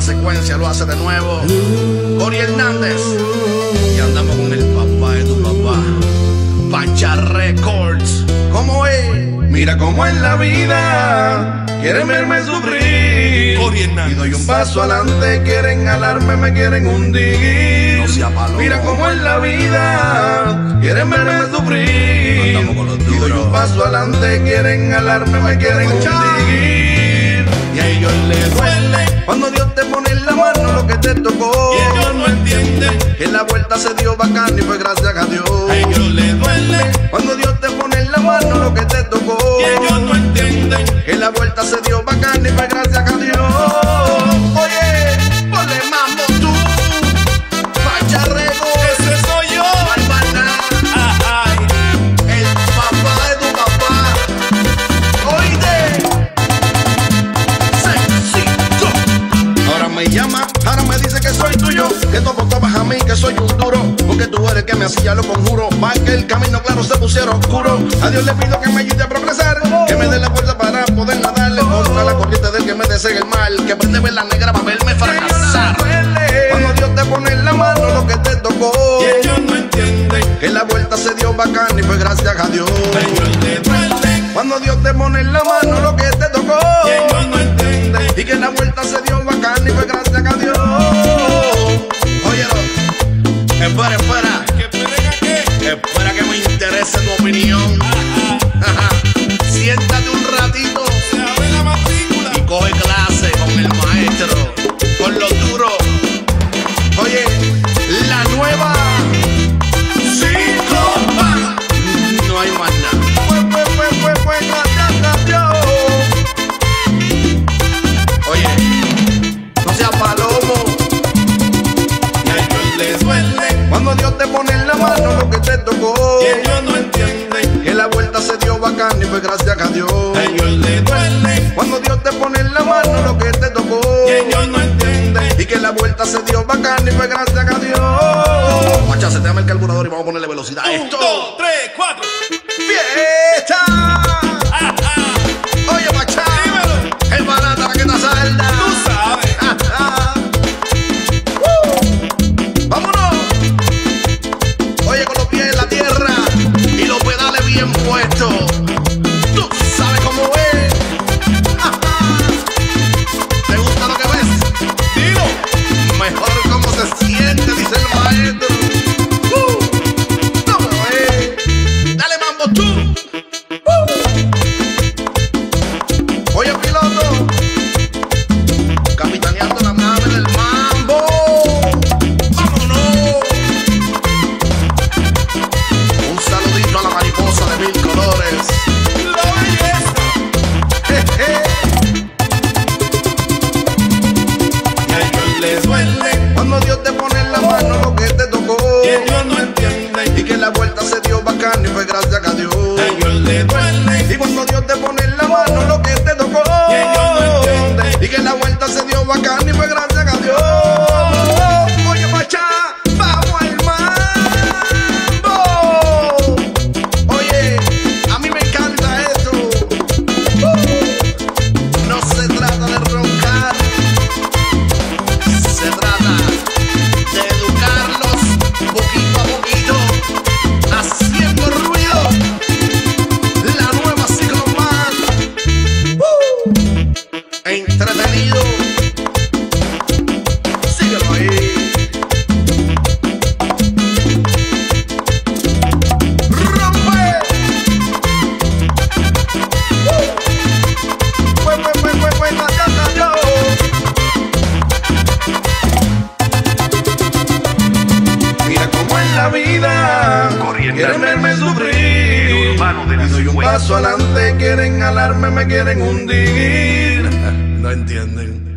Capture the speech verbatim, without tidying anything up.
la secuencia lo hace de nuevo Cory Hernández. Y andamos con el papá de tu papá, Pacha Records. ¿Cómo es? Mira cómo es la vida, quieren verme sufrir. Cory Hernández. Y doy un paso adelante, quieren alarme, me quieren hundir. No sea palo. Mira cómo es la vida, quieren verme sufrir. Andamos con los duros. Y doy un paso adelante, quieren alarme, me quieren hundir. Y a ellos les duele cuando Dios te pone en la mano lo que te tocó. Y ellos no entienden que la vuelta se dio bacán y fue gracias a Dios. A ellos les duele cuando Dios te pone en la mano lo que te tocó. Y ellos no entienden que la vuelta se dio bacán y fue gracias a Dios. Oye, ponle mambo tú, Pacha Records, ese soy yo, Ay, el papá de tu papá. Oye, sencillo. Ahora me llama, ahora me dice que soy tuyo, que todo estabas a mí, que soy un duro, porque tú eres el que me hacía, lo conjuro. Más que el camino claro se pusiera oscuro. A Dios le pido que me ayude a progresar, que me dé la fuerza para poder nadar contra la corriente del que me desea el mal, que prende ver la negra para verme fracasar. Cuando Dios te pone en la mano lo que te tocó, y ellos no entienden que la vuelta se dio bacán y fue gracias a Dios. Cuando Dios te pone en la mano lo que te tocó, y ellos no entienden y que la vuelta se dio bacán y fue gracias a Dios. Espera, espera. Espera que me interese tu opinión. Siéntate un ratito y coge clase con el maestro, con lo duro. Oye, la nueva Psicopa. No hay más nada. Oye, no seas palomo. Y a ellos les duele cuando Dios te pone en la mano lo que te tocó, y ellos no entienden que la vuelta se dio bacán y fue gracias a Dios. A ellos les duele cuando Dios te pone en la mano lo que te tocó, y ellos no entienden y que la vuelta se dio bacán y fue gracias a Dios. Pacha, se te llama el carburador y vamos a ponerle velocidad a esto. uno, dos, tres, cuatro. ¡Fiesta! Quieren verme sufrir, y doy un paso adelante, quieren alarme, me quieren hundir. No entienden.